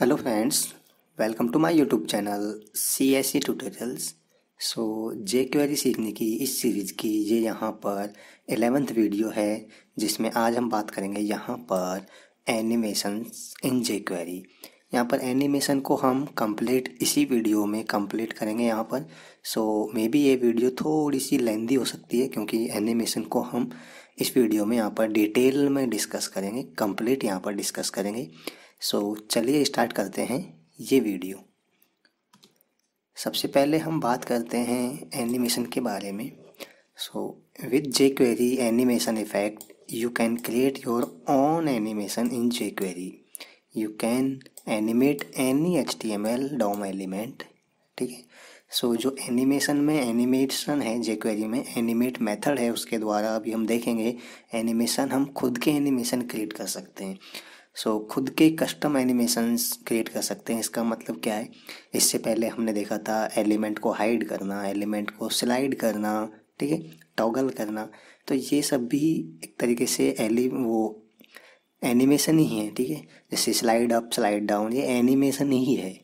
Hello friends, welcome to my YouTube channel CSC Tutorials। So jQuery सीखने की इस series की ये यहाँ पर 11th वीडियो है, जिसमें आज हम बात करेंगे यहाँ पर एनिमेशन इन jQuery। यहाँ पर एनिमेशन को हम कंप्लीट इसी वीडियो में कंप्लीट करेंगे यहाँ पर। सो मे बी ये वीडियो थोड़ी सी लेंथी हो सकती है, क्योंकि एनिमेशन को हम इस वीडियो में यहाँ पर डिटेल में डिस्कस करेंगे, कंप्लीट यहाँ पर डिस्कस करेंगे। सो चलिए स्टार्ट करते हैं ये वीडियो। सबसे पहले हम बात करते हैं एनिमेशन के बारे में। So with jQuery animation effect you can create your own animation in jQuery। You can animate any HTML DOM element, ठीक है। सो जो एनिमेशन में एनिमेशन है jQuery में, एनिमेट मेथड है, उसके द्वारा अभी हम देखेंगे एनिमेशन, हम खुद के एनिमेशन क्रिएट कर सकते हैं। सो खुद के कस्टम एनिमेशंस क्रिएट कर सकते हैं। इसका मतलब क्या है, इससे पहले हमने देखा था एलिमेंट को हाइड करना, एलिमेंट को स्लाइड करना, ठीक है, टॉगल करना। तो ये सब भी एक तरीके से एनिमेशन ही है, ठीक है। जैसे स्लाइड अप, स्लाइड डाउन, ये एनिमेशन ही है।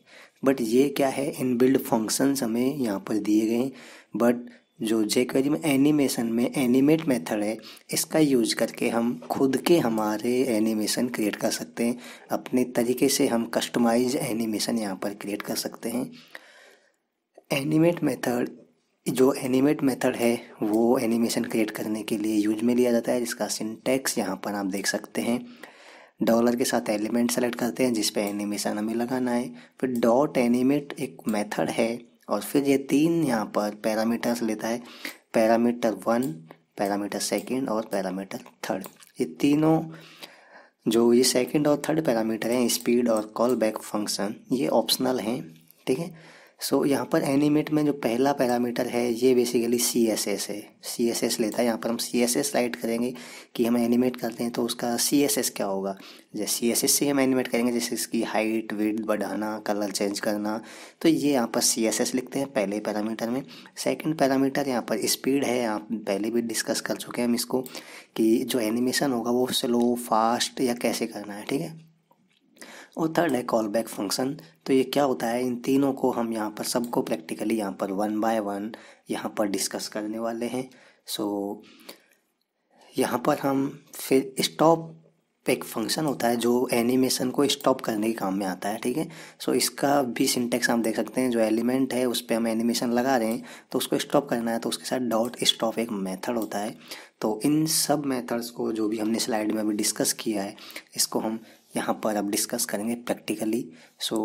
बट ये क्या है, इनबिल्ड फंक्शंस हमें यहाँ पर दिए गए हैं। बट जो jQuery में एनिमेशन में एनिमेट मेथड है, इसका यूज करके हम खुद के हमारे एनिमेशन क्रिएट कर सकते हैं। अपने तरीके से हम कस्टमाइज एनिमेशन यहाँ पर क्रिएट कर सकते हैं। एनिमेट मेथड, जो एनिमेट मेथड है, वो एनिमेशन क्रिएट करने के लिए यूज में लिया जाता है। इसका सिंटैक्स यहाँ पर आप देख सकते हैं। डॉलर के साथ एलिमेंट सेलेक्ट करते हैं जिस पे एनिमेशन हमें लगाना है, फिर डॉट एनिमेट एक मेथड है, और फिर ये तीन यहाँ पर पैरामीटर्स लेता है, पैरामीटर 1, पैरामीटर 2 और पैरामीटर 3। ये तीनों जो ये 2 और 3 पैरामीटर हैं, स्पीड और कॉल बैक फंक्शन, ये ऑप्शनल हैं, ठीक है। सो यहाँ पर एनिमेट में जो पहला पैरामीटर है, ये बेसिकली CSS है, CSS लेता है। यहाँ पर हम CSS राइट करेंगे कि हम एनिमेट करते हैं तो उसका CSS क्या होगा। जैसे CSS से हम एनिमेट करेंगे, जैसे इसकी हाइट, विड्थ बढ़ाना, कलर चेंज करना, तो ये यहाँ पर CSS लिखते हैं पहले पैरामीटर में। सेकंड पैरामीटर यहाँ पर स्पीड है, आप पहले भी डिस्कस कर चुके हैं हम इसको, कि जो एनिमेशन होगा वो स्लो, फास्ट या कैसे करना है, ठीक है। और थर्ड है कॉल बैक फंक्शन। तो ये क्या होता है, इन तीनों को हम यहाँ पर सबको प्रैक्टिकली यहाँ पर 1 बाय 1 यहाँ पर डिस्कस करने वाले हैं। सो यहाँ पर हम फिर स्टॉप एक फंक्शन होता है, जो एनिमेशन को स्टॉप करने के काम में आता है, ठीक है। सो इसका भी सिंटैक्स आप देख सकते हैं। जो एलिमेंट है उस पर हम एनिमेशन लगा रहे हैं तो उसको स्टॉप करना है, तो उसके साथ डॉट स्टॉप एक मेथड होता है। तो इन सब मेथड्स को, जो भी हमने स्लाइड में अभी डिस्कस किया है, इसको हम यहाँ पर अब डिस्कस करेंगे प्रैक्टिकली। सो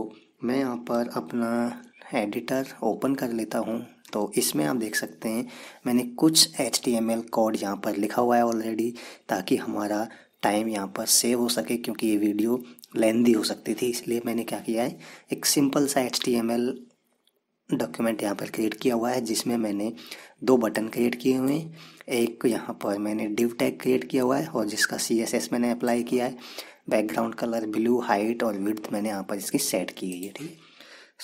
मैं यहाँ पर अपना एडिटर ओपन कर लेता हूँ। तो इसमें आप देख सकते हैं मैंने कुछ HTML कोड यहाँ पर लिखा हुआ है ऑलरेडी, ताकि हमारा टाइम यहाँ पर सेव हो सके, क्योंकि ये वीडियो लेंथी हो सकती थी। इसलिए मैंने क्या किया है, एक सिंपल सा HTML डॉक्यूमेंट यहाँ पर क्रिएट किया हुआ है, जिसमें मैंने 2 बटन क्रिएट किए हुए हैं। एक यहाँ पर मैंने डिव टैग क्रिएट किया हुआ है, और जिसका CSS मैंने अप्लाई किया है। बैकग्राउंड कलर ब्लू, हाइट और विड्थ मैंने यहाँ पर इसकी सेट की गई है, ठीक है।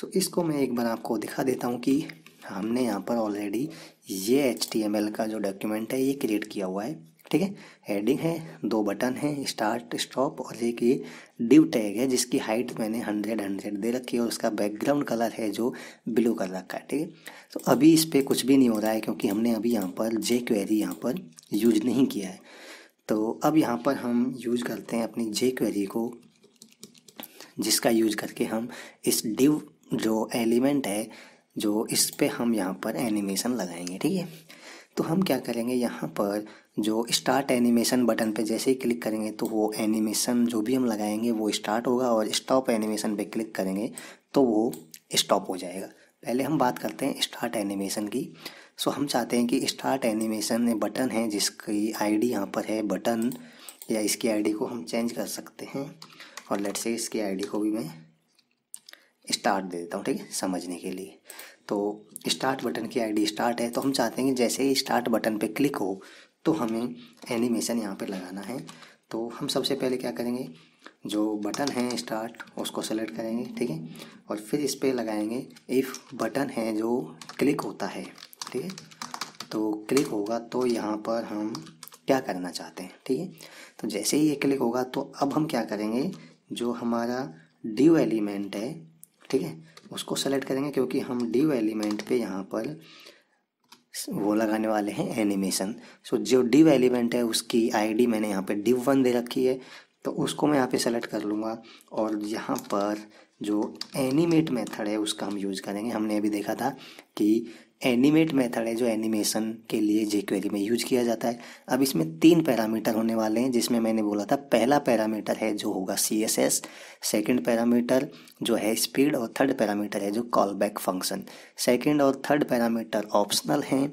सो इसको मैं एक बार आपको दिखा देता हूँ कि हमने यहाँ पर ऑलरेडी ये HTML का जो डॉक्यूमेंट है ये क्रिएट किया हुआ है, ठीक है। हेडिंग है, 2 बटन हैं, स्टार्ट स्टॉप, और एक ये डिव टैग है जिसकी हाइट मैंने 100 दे रखी है, और उसका बैकग्राउंड कलर है जो ब्लू कर रखा है, ठीक है। तो अभी इस पर कुछ भी नहीं हो रहा है, क्योंकि हमने अभी यहाँ पर jQuery यहाँ पर यूज नहीं किया है। तो अब यहाँ पर हम यूज करते हैं अपनी jQuery को, जिसका यूज करके हम इस डिव जो एलिमेंट है, जो इस पे हम यहाँ पर एनिमेशन लगाएंगे, ठीक है। तो हम क्या करेंगे, यहाँ पर जो स्टार्ट एनिमेशन बटन पे जैसे ही क्लिक करेंगे तो वो एनिमेशन जो भी हम लगाएंगे वो स्टार्ट होगा, और स्टॉप एनिमेशन पे क्लिक करेंगे तो वो स्टॉप हो जाएगा। पहले हम बात करते हैं स्टार्ट एनिमेशन की। सो हम चाहते हैं कि स्टार्ट एनिमेशन एक बटन है, जिसकी आईडी यहाँ पर है बटन, या इसकी आईडी को हम चेंज कर सकते हैं, और लेट्स से इसकी आईडी को भी मैं स्टार्ट दे देता हूँ, ठीक है, समझने के लिए। तो स्टार्ट बटन की आईडी स्टार्ट है, तो हम चाहते हैं कि जैसे ही स्टार्ट बटन पे क्लिक हो तो हमें एनिमेशन यहाँ पे लगाना है। तो हम सबसे पहले क्या करेंगे, जो बटन है स्टार्ट उसको सेलेक्ट करेंगे, ठीक है, और फिर इस पर लगाएंगे इफ़ बटन है जो क्लिक होता है, ठीक है। तो क्लिक होगा तो यहाँ पर हम क्या करना चाहते हैं, ठीक है। तो जैसे ही ये क्लिक होगा तो अब हम क्या करेंगे, जो हमारा ड्यू एलिमेंट है, ठीक है, उसको सेलेक्ट करेंगे क्योंकि हम ड्यू एलिमेंट पे यहाँ पर वो लगाने वाले हैं एनिमेशन। सो जो डिव एलिमेंट है उसकी आईडी मैंने यहाँ पे डिव 1 दे रखी है, तो उसको मैं यहाँ पे सेलेक्ट कर लूँगा और यहाँ पर जो एनिमेट मेथड है उसका हम यूज़ करेंगे। हमने अभी देखा था कि एनिमेट मेथड है जो एनिमेशन के लिए jQuery में यूज किया जाता है। अब इसमें 3 पैरामीटर होने वाले हैं, जिसमें मैंने बोला था पहला पैरामीटर है जो होगा CSS, सेकंड पैरामीटर जो है स्पीड और थर्ड पैरामीटर है जो कॉलबैक फंक्शन। सेकंड और थर्ड पैरामीटर ऑप्शनल हैं,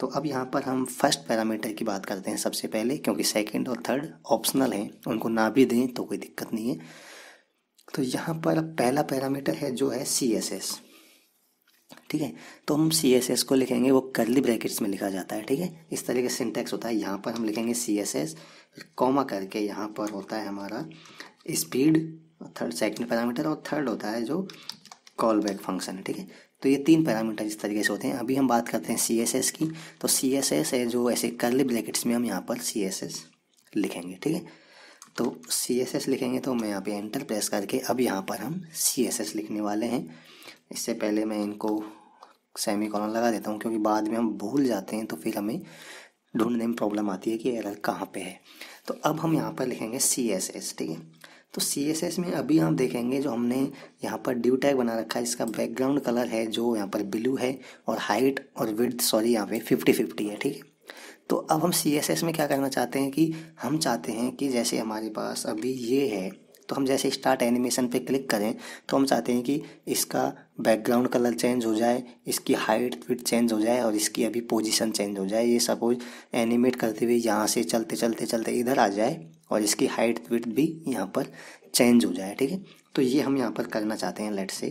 तो अब यहाँ पर हम फर्स्ट पैरामीटर की बात करते हैं सबसे पहले, क्योंकि सेकंड और थर्ड ऑप्शनल हैं, उनको ना भी दें तो कोई दिक्कत नहीं है। तो यहाँ पर पहला पैरामीटर है जो है CSS, ठीक है, तो हम CSS को लिखेंगे, वो कर्ली ब्रैकेट्स में लिखा जाता है, ठीक है, इस तरीके से सिंटैक्स होता है। यहाँ पर हम लिखेंगे CSS कॉमा करके, यहाँ पर होता है हमारा स्पीड, थर्ड सेकंड पैरामीटर और थर्ड होता है जो कॉल बैक फंक्शन, ठीक है। तो ये 3 पैरामीटर इस तरीके से होते हैं। अभी हम बात करते हैं CSS की, तो CSS है जो ऐसे कर्ली ब्रैकेट्स में हम यहाँ पर CSS लिखेंगे, ठीक है, तो CSS लिखेंगे। तो मैं यहाँ पे एंटर प्रेस करके अब यहाँ पर हम CSS लिखने वाले हैं। इससे पहले मैं इनको सेमीकॉलन लगा देता हूँ, क्योंकि बाद में हम भूल जाते हैं तो फिर हमें ढूंढने में प्रॉब्लम आती है कि एरर कहाँ पे है। तो अब हम यहाँ पर लिखेंगे CSS, ठीक है। तो CSS में अभी हम देखेंगे जो हमने यहाँ पर ड्यू टैग बना रखा है, इसका बैकग्राउंड कलर है जो यहाँ पर ब्लू है और हाइट और विड्थ यहाँ पे 50-50 है, ठीक है। तो अब हम CSS में क्या करना चाहते हैं कि हम चाहते हैं कि जैसे हमारे पास अभी ये है, तो हम जैसे स्टार्ट एनिमेशन पे क्लिक करें तो हम चाहते हैं कि इसका बैकग्राउंड कलर चेंज हो जाए, इसकी हाइट विड्थ चेंज हो जाए और इसकी अभी पोजीशन चेंज हो जाए। ये सपोज एनिमेट करते हुए यहाँ से चलते चलते चलते इधर आ जाए और इसकी हाइट विड्थ भी यहाँ पर चेंज हो जाए, ठीक है। तो ये हम यहाँ पर करना चाहते हैं लेट से।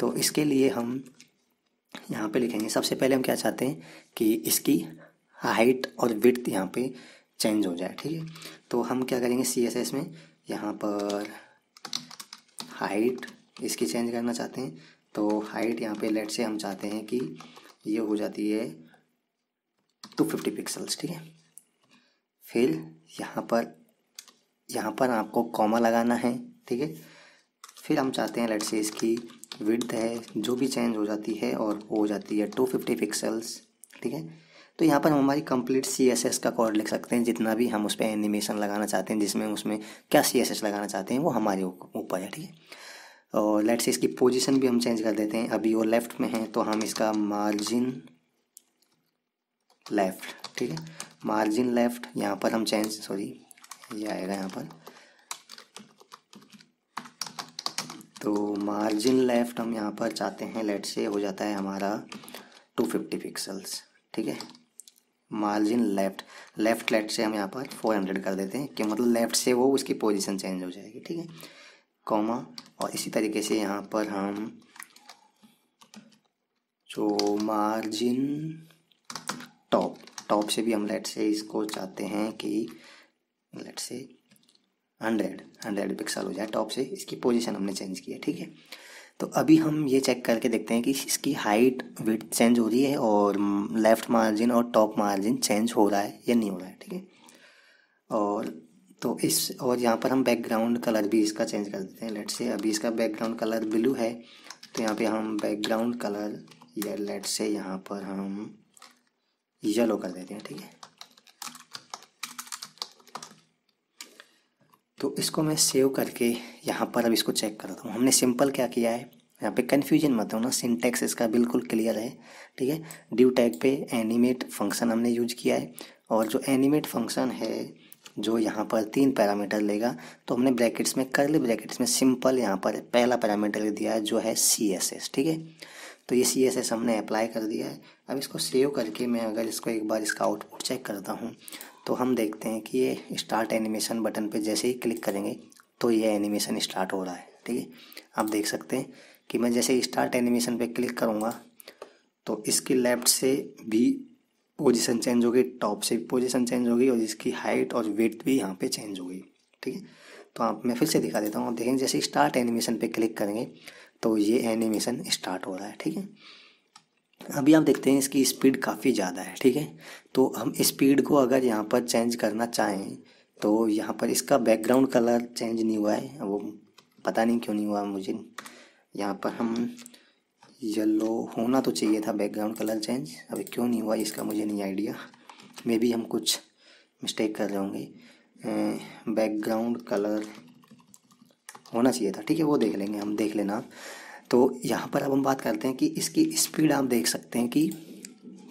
तो इसके लिए हम यहाँ पर लिखेंगे, सबसे पहले हम क्या चाहते हैं कि इसकी हाइट और विड्थ यहाँ पे चेंज हो जाए, ठीक है। तो हम क्या करेंगे CSS में यहाँ पर हाइट इसकी चेंज करना चाहते हैं, तो हाइट यहाँ पे लेट से हम चाहते हैं कि ये हो जाती है 250 पिक्सल्स, ठीक है। फिर यहाँ पर आपको कॉमा लगाना है, ठीक है। फिर हम चाहते हैं लेट से इसकी विड्थ है जो भी चेंज हो जाती है और वो हो जाती है 250 पिक्सल्स, ठीक है। तो यहाँ पर हम हमारी कंप्लीट CSS का कोड लिख सकते हैं, जितना भी हम उस पर एनिमेशन लगाना चाहते हैं, जिसमें उसमें क्या CSS लगाना चाहते हैं वो हमारे ऊपर है, ठीक है। और लेट्स इसकी पोजीशन भी हम चेंज कर देते हैं, अभी वो लेफ़्ट में है तो हम इसका मार्जिन लेफ़्ट, ठीक है, मार्जिन लेफ़्ट यहाँ पर हम चेंज, सॉरी ये आएगा यहाँ पर, तो मार्जिन लेफ़्ट हम यहाँ पर चाहते हैं लेट से हो जाता है हमारा 250 पिक्सल्स, ठीक है। मार्जिन लेफ्ट लेफ्ट से हम यहाँ पर 400 कर देते हैं कि मतलब लेफ़्ट से वो उसकी पोजीशन चेंज हो जाएगी, ठीक है, कॉमा। और इसी तरीके से यहाँ पर हम जो मार्जिन टॉप से भी हम लेट से इसको चाहते हैं कि लेट से 100 पिक्सल हो जाए टॉप से, इसकी पोजीशन हमने चेंज की है, ठीक है। तो अभी हम ये चेक करके देखते हैं कि इसकी हाइट विड्थ चेंज हो रही है और लेफ़्ट मार्जिन और टॉप मार्जिन चेंज हो रहा है या नहीं हो रहा है, ठीक है। और तो इस और यहाँ पर हम बैकग्राउंड कलर भी इसका चेंज कर देते हैं लेट से, अभी इसका बैकग्राउंड कलर ब्लू है तो यहाँ पे हम बैकग्राउंड कलर या लेट से यहाँ पर हम येलो कर देते हैं, ठीक है। तो इसको मैं सेव करके यहाँ पर अब इसको चेक करता हूँ। हमने सिंपल क्या किया है, यहाँ पे कन्फ्यूजन मत होना, सिंटैक्स इसका बिल्कुल क्लियर है, ठीक है। ड्यू टैग पे एनिमेट फंक्शन हमने यूज किया है और जो एनिमेट फंक्शन है जो यहाँ पर 3 पैरामीटर लेगा, तो हमने ब्रैकेट्स में कर्ली ब्रैकेट्स में सिंपल यहाँ पर पहला पैरामीटर दिया है जो है CSS, ठीक है। तो ये CSS हमने अप्लाई कर दिया है। अब इसको सेव करके मैं अगर इसको एक बार इसका आउटपुट चेक करता हूँ तो हम देखते हैं कि ये स्टार्ट एनिमेशन बटन पे जैसे ही क्लिक करेंगे तो ये एनिमेशन स्टार्ट हो रहा है, ठीक है। आप देख सकते हैं कि मैं जैसे स्टार्ट एनिमेशन पे क्लिक करूँगा तो इसकी लेफ़्ट से भी पोजीशन चेंज होगी, टॉप से भी पोजीशन चेंज होगी और इसकी हाइट और विड्थ भी यहाँ पे चेंज होगी, ठीक है। तो आप मैं फिर से दिखा देता हूँ, आप देखेंगे जैसे स्टार्ट एनिमेशन पे क्लिक करेंगे तो ये एनिमेशन स्टार्ट हो रहा है, ठीक है। अभी आप देखते हैं इसकी स्पीड काफ़ी ज़्यादा है, ठीक है। तो हम स्पीड को अगर यहाँ पर चेंज करना चाहें तो यहाँ पर इसका बैकग्राउंड कलर चेंज नहीं हुआ है, वो पता नहीं क्यों नहीं हुआ मुझे। यहाँ पर हम येलो होना तो चाहिए था बैकग्राउंड कलर चेंज, अभी क्यों नहीं हुआ इसका मुझे नहीं आइडिया। मे बी हम कुछ मिस्टेक कर रहे होंगे। बैकग्राउंड कलर होना चाहिए था, ठीक है वो देख लेंगे हम, देख लेना। तो यहाँ पर अब हम बात करते हैं कि इसकी स्पीड आप देख सकते हैं कि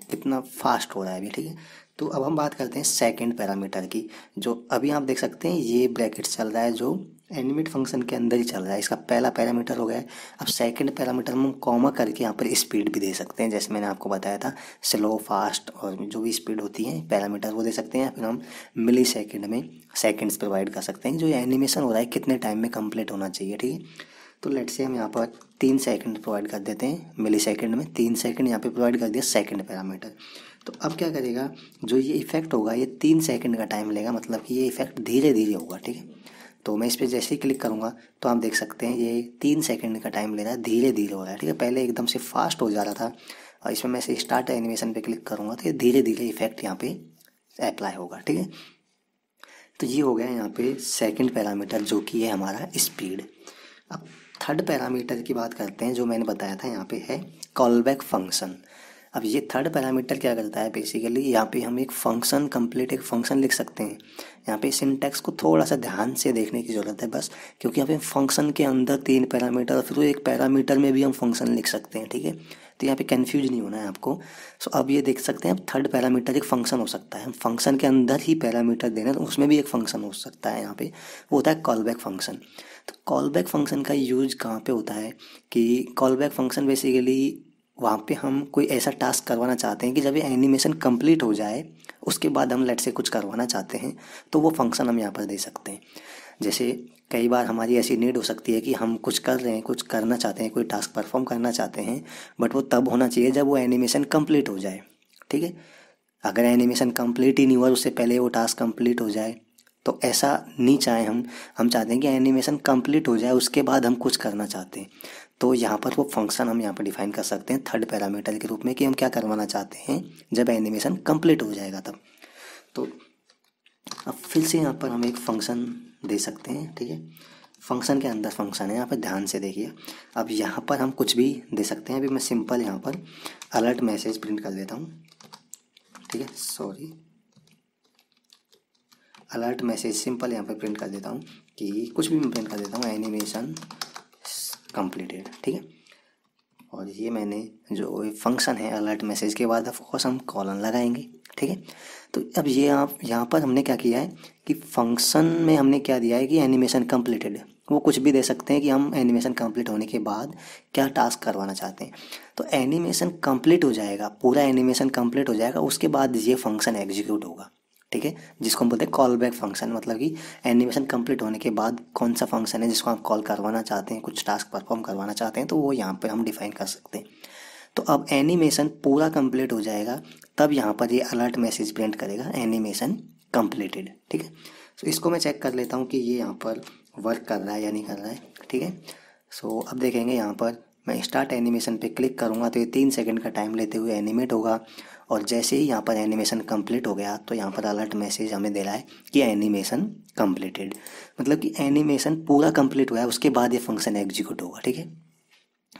कितना फास्ट हो रहा है अभी, ठीक है। तो अब हम बात करते हैं सेकंड पैरामीटर की, जो अभी आप देख सकते हैं ये ब्रैकेट चल रहा है जो एनिमेट फंक्शन के अंदर ही चल रहा है। इसका पहला पैरामीटर हो गया है। अब सेकंड पैरामीटर में हम कॉमा करके यहाँ पर स्पीड भी दे सकते हैं, जैसे मैंने आपको बताया था स्लो, फास्ट और जो भी स्पीड होती है पैरामीटर वो दे सकते हैं। फिर हम मिली सेकेंड में सेकेंड्स प्रोवाइड कर सकते हैं, जो एनिमेशन हो रहा है कितने टाइम में कंप्लीट होना चाहिए, ठीक है। तो लेट्स से हम यहाँ पर 3 सेकंड प्रोवाइड कर देते हैं, मिली सेकंड में 3 सेकंड यहाँ पे प्रोवाइड कर दिया सेकंड पैरामीटर। तो अब क्या करेगा, जो ये इफेक्ट होगा ये 3 सेकंड का टाइम लेगा, मतलब कि ये इफेक्ट धीरे धीरे होगा, ठीक है। तो मैं इस पर जैसे ही क्लिक करूँगा तो आप देख सकते हैं ये 3 सेकंड का टाइम ले रहा है, धीरे धीरे हो रहा है, ठीक है। पहले एकदम से फास्ट हो जा रहा था और इसमें मैं स्टार्ट एनिमेशन पर क्लिक करूँगा तो ये धीरे धीरे इफेक्ट यहाँ पर अप्लाई होगा, ठीक है। तो ये हो गया यहाँ पर सेकेंड पैरामीटर जो कि है हमारा स्पीड। अब थर्ड पैरामीटर की बात करते हैं, जो मैंने बताया था यहाँ पे है कॉलबैक फंक्शन। अब ये थर्ड पैरामीटर क्या करता है, बेसिकली यहाँ पे हम एक फंक्शन कंप्लीट एक फंक्शन लिख सकते हैं। यहाँ पे सिंटैक्स को थोड़ा सा ध्यान से देखने की ज़रूरत है बस, क्योंकि यहाँ पे फंक्शन के अंदर 3 पैरामीटर और फिर एक पैरामीटर में भी हम फंक्शन लिख सकते हैं, ठीक है। तो यहाँ पे कन्फ्यूज नहीं होना है आपको। सो अब ये देख सकते हैं अब थर्ड पैरामीटर एक फंक्शन हो सकता है, हम फंक्शन के अंदर ही पैरामीटर देना तो उसमें भी एक फंक्शन हो सकता है। यहाँ पे वो होता है कॉलबैक फंक्शन। तो कॉलबैक फंक्शन का यूज कहाँ पे होता है कि कॉलबैक फंक्शन बेसिकली वहाँ पे हम कोई ऐसा टास्क करवाना चाहते हैं कि जब ये एनिमेशन कंप्लीट हो जाए उसके बाद हम लेट से कुछ करवाना चाहते हैं, तो वो फंक्शन हम यहाँ पर दे सकते हैं। जैसे कई बार हमारी ऐसी नीड हो सकती है कि हम कुछ कर रहे हैं, कुछ करना चाहते हैं, कोई टास्क परफॉर्म करना चाहते हैं, बट वो तब होना चाहिए जब वो एनिमेशन कंप्लीट हो जाए, ठीक है। अगर एनिमेशन कंप्लीट ही नहीं हुआ उससे पहले वो टास्क कंप्लीट हो जाए तो ऐसा नहीं चाहें हम चाहते हैं कि एनिमेशन कंप्लीट हो जाए उसके बाद हम कुछ करना चाहते हैं। तो यहाँ पर वो फंक्शन हम यहाँ पर डिफाइन कर सकते हैं थर्ड पैरामीटर के रूप में कि हम क्या करवाना चाहते हैं जब एनिमेशन कंप्लीट हो जाएगा तब। तो अब फिर से यहाँ पर हम एक फंक्शन दे सकते हैं, ठीक है। फंक्शन के अंदर फंक्शन है, यहाँ पर ध्यान से देखिए। अब यहाँ पर हम कुछ भी दे सकते हैं। अभी मैं सिंपल यहाँ पर अलर्ट मैसेज प्रिंट कर देता हूँ, ठीक है, सॉरी अलर्ट मैसेज सिंपल यहाँ पर प्रिंट कर देता हूँ कि कुछ भी मैं प्रिंट कर देता हूँ एनिमेशन कंप्लीटेड, ठीक है। और ये मैंने जो फंक्शन है अलर्ट मैसेज के बाद ऑफकोर्स हम कॉलन लगाएंगे, ठीक है। तो अब ये आप यहाँ पर हमने क्या किया है कि फंक्शन में हमने क्या दिया है कि एनिमेशन कंप्लीटेड, वो कुछ भी दे सकते हैं कि हम एनिमेशन कंप्लीट होने के बाद क्या टास्क करवाना चाहते हैं। तो एनिमेशन कंप्लीट हो जाएगा, पूरा एनिमेशन कंप्लीट हो जाएगा, उसके बाद ये फंक्शन एग्जीक्यूट होगा, ठीक है, जिसको हम बोलते हैं कॉल बैक फंक्शन। मतलब कि एनिमेशन कंप्लीट होने के बाद कौन सा फंक्शन है जिसको आप कॉल करवाना चाहते हैं, कुछ टास्क परफॉर्म करवाना चाहते हैं, तो वो यहाँ पर हम डिफाइन कर सकते हैं। तो अब एनिमेशन पूरा कंप्लीट हो जाएगा तब यहाँ पर ये अलर्ट मैसेज प्रिंट करेगा एनिमेशन कंप्लीटेड, ठीक है। सो इसको मैं चेक कर लेता हूँ कि ये यहाँ पर वर्क कर रहा है या नहीं कर रहा है, ठीक है। सो अब देखेंगे यहाँ पर मैं स्टार्ट एनिमेशन पे क्लिक करूँगा तो ये 3 सेकंड का टाइम लेते हुए एनिमेट होगा, और जैसे ही यहाँ पर एनिमेशन कंप्लीट हो गया तो यहाँ पर अलर्ट मैसेज हमें दे रहा है कि एनिमेशन कंप्लीटेड, मतलब कि एनिमेशन पूरा कंप्लीट हुआ है, उसके बाद ये फंक्शन एग्जीक्यूट होगा, ठीक है।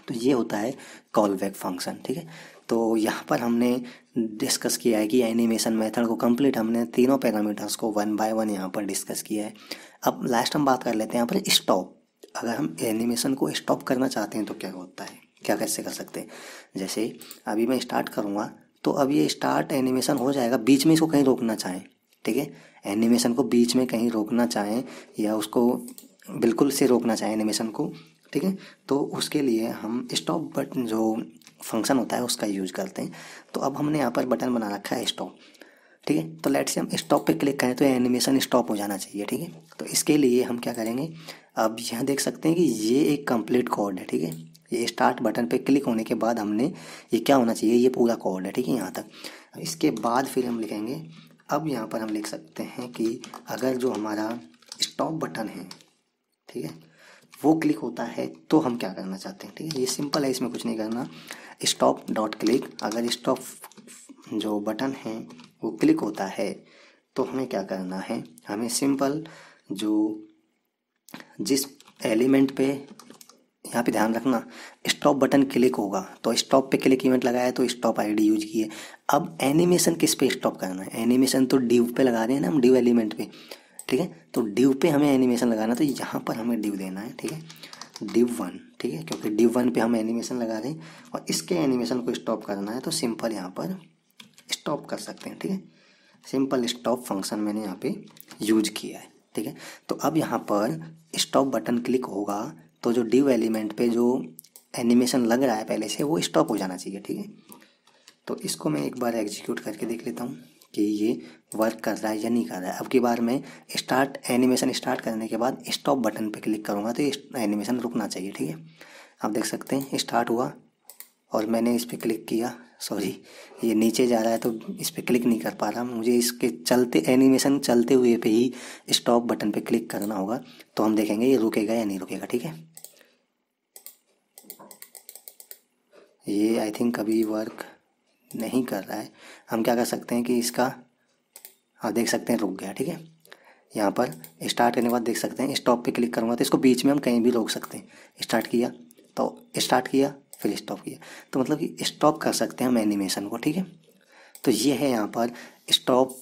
तो ये होता है कॉल बैक फंक्शन, ठीक है। तो यहाँ पर हमने डिस्कस किया है कि एनिमेशन मेथड को कंप्लीट, हमने तीनों पैरामीटर्स को 1 बाय 1 यहाँ पर डिस्कस किया है। अब लास्ट हम बात कर लेते हैं यहाँ पर स्टॉप। अगर हम एनिमेशन को स्टॉप करना चाहते हैं तो क्या होता है, क्या कैसे कर सकते हैं। जैसे अभी मैं स्टार्ट करूँगा तो अब ये स्टार्ट एनिमेशन हो जाएगा, बीच में इसको कहीं रोकना चाहें, ठीक है, एनिमेशन को बीच में कहीं रोकना चाहें या उसको बिल्कुल से रोकना चाहें एनिमेशन को, ठीक है, तो उसके लिए हम स्टॉप बटन जो फंक्शन होता है उसका यूज करते हैं। तो अब हमने यहाँ पर बटन बना रखा है स्टॉप, ठीक है। तो लेट्स से हम स्टॉप पे क्लिक करें तो एनिमेशन स्टॉप हो जाना चाहिए, ठीक है। तो इसके लिए हम क्या करेंगे, अब यहाँ देख सकते हैं कि ये एक कंप्लीट कोड है, ठीक है, ये स्टार्ट बटन पे क्लिक होने के बाद हमने ये क्या होना चाहिए, ये पूरा कोड है, ठीक है, यहाँ तक। इसके बाद फिर हम लिखेंगे, अब यहाँ पर हम लिख सकते हैं कि अगर जो हमारा स्टॉप बटन है, ठीक है, वो क्लिक होता है तो हम क्या करना चाहते हैं, ठीक है, ये सिंपल है, इसमें कुछ नहीं करना। स्टॉप डॉट क्लिक, अगर स्टॉप जो बटन है वो क्लिक होता है तो हमें क्या करना है, हमें सिंपल जो जिस एलिमेंट पे यहाँ पे ध्यान रखना स्टॉप बटन क्लिक होगा तो स्टॉप पे क्लिक इवेंट लगाया तो स्टॉप आईडी यूज की है। अब एनिमेशन किस पे स्टॉप करना है, एनिमेशन तो डिव पे लगा रहे हैं ना हम, डिव एलिमेंट पे, ठीक है। तो डिव पे हमें एनिमेशन लगाना है तो यहाँ पर हमें डिव देना है, ठीक है, डिव वन, ठीक है, क्योंकि डिव वन पे हम एनिमेशन लगा रहे हैं और इसके एनिमेशन को स्टॉप करना है तो सिंपल यहाँ पर स्टॉप कर सकते हैं, ठीक है। सिंपल स्टॉप फंक्शन मैंने यहाँ पे यूज किया है, ठीक है। तो अब यहाँ पर स्टॉप बटन क्लिक होगा तो जो डिव एलिमेंट पे जो एनिमेशन लग रहा है पहले से वो स्टॉप हो जाना चाहिए, ठीक है। तो इसको मैं एक बार एग्जीक्यूट करके देख लेता हूँ कि ये वर्क कर रहा है या नहीं कर रहा है। अब की बार मैं स्टार्ट एनिमेशन स्टार्ट करने के बाद स्टॉप बटन पे क्लिक करूँगा तो एनिमेशन रुकना चाहिए, ठीक है। आप देख सकते हैं स्टार्ट हुआ और मैंने इस पर क्लिक किया, सॉरी ये नीचे जा रहा है तो इस पर क्लिक नहीं कर पा रहा, मुझे इसके चलते एनिमेशन चलते हुए पे ही स्टॉप बटन पे क्लिक करना होगा तो हम देखेंगे ये रुकेगा या नहीं रुकेगा, ठीक है। ये आई थिंक अभी वर्क नहीं कर रहा है। हम क्या कर सकते हैं कि इसका आप देख सकते हैं रुक गया, ठीक है। यहाँ पर स्टार्ट करने के बाद देख सकते हैं स्टॉप पे क्लिक करूँगा तो इसको बीच में हम कहीं भी रोक सकते हैं। स्टार्ट किया तो स्टार्ट किया फिर स्टॉप किया, तो मतलब कि स्टॉप कर सकते हैं हम एनिमेशन को, ठीक है। तो ये है यहाँ पर स्टॉप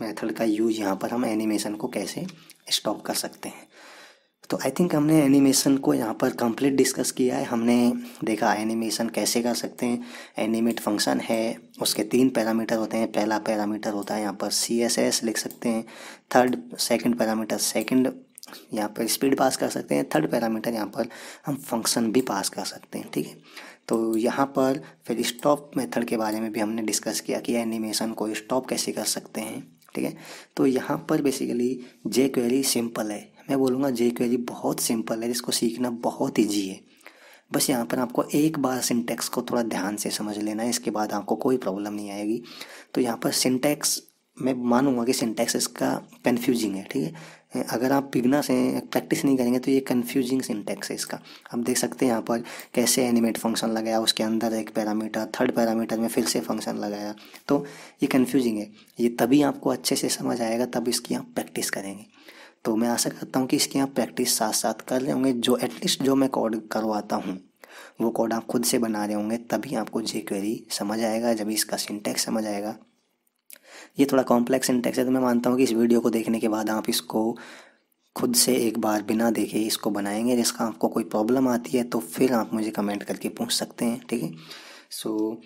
मेथड का यूज, यहाँ पर हम एनिमेशन को कैसे स्टॉप कर सकते हैं। तो आई थिंक हमने एनिमेशन को यहाँ पर कंप्लीट डिस्कस किया है। हमने देखा एनिमेशन कैसे कर सकते हैं, एनिमेट फंक्शन है, उसके 3 पैरामीटर होते हैं। पहला पैरामीटर होता है यहाँ पर CSS लिख सकते हैं, सेकंड पैरामीटर सेकंड यहाँ पर स्पीड पास कर सकते हैं, थर्ड पैरामीटर यहाँ पर हम फंक्शन भी पास कर सकते हैं, ठीक है। तो यहाँ पर फिर स्टॉप मेथड के बारे में भी हमने डिस्कस किया कि एनिमेशन को स्टॉप कैसे कर सकते हैं, ठीक है। तो यहाँ पर बेसिकली jQuery सिंपल है, मैं बोलूँगा jQuery बहुत सिंपल है, इसको सीखना बहुत ईजी है। बस यहाँ पर आपको एक बार सिंटैक्स को थोड़ा ध्यान से समझ लेना है, इसके बाद आपको कोई प्रॉब्लम नहीं आएगी। तो यहाँ पर सिंटैक्स मैं मानूंगा कि सिंटैक्स इसका कन्फ्यूजिंग है, ठीक है। अगर आप बिगनर से प्रैक्टिस नहीं करेंगे तो ये कन्फ्यूजिंग सिंटैक्स है इसका। आप देख सकते हैं यहाँ पर कैसे एनिमेट फंक्शन लगाया, उसके अंदर एक पैरामीटर, थर्ड पैरामीटर में फिर से फंक्शन लगाया, तो ये कन्फ्यूजिंग है। ये तभी आपको अच्छे से समझ आएगा, तब इसकी आप प्रैक्टिस करेंगे। तो मैं आशा करता हूँ कि इसकी आप प्रैक्टिस साथ साथ कर रहे होंगे। जो एटलीस्ट जो मैं कोड करवाता हूँ वो कोड आप खुद से बना रहे होंगे, तभी आपको jQuery समझ आएगा, जब इसका सिंटैक्स समझ आएगा। ये थोड़ा कॉम्प्लेक्स सिंटैक्स है, तो मैं मानता हूँ कि इस वीडियो को देखने के बाद आप इसको खुद से एक बार बिना देखे इसको बनाएंगे। जिसका आपको कोई प्रॉब्लम आती है तो फिर आप मुझे कमेंट करके पूछ सकते हैं, ठीक है। सो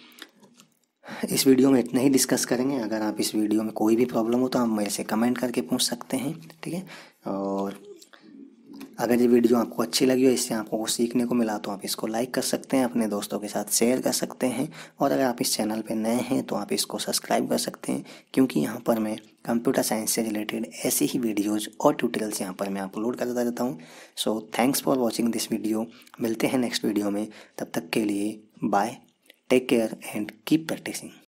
इस वीडियो में इतना ही डिस्कस करेंगे। अगर आप इस वीडियो में कोई भी प्रॉब्लम हो तो आप मेरे से कमेंट करके पूछ सकते हैं, ठीक है। और अगर ये वीडियो आपको अच्छी लगी हो, इससे आपको कुछ सीखने को मिला, तो आप इसको लाइक कर सकते हैं, अपने दोस्तों के साथ शेयर कर सकते हैं। और अगर आप इस चैनल पर नए हैं तो आप इसको सब्सक्राइब कर सकते हैं, क्योंकि यहाँ पर मैं कंप्यूटर साइंस से रिलेटेड ऐसी ही वीडियोज़ और ट्यूटोरियल्स यहाँ पर मैं अपलोड करता रहता हूँ। So thanks for watching this video. मिलते हैं नेक्स्ट वीडियो में, तब तक के लिए bye, take care and keep practising.